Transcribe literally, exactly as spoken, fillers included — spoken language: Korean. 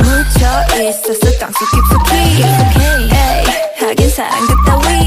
묻혀있어서 땅속 깊숙이. It's okay. Hey, 하긴 사랑 같다.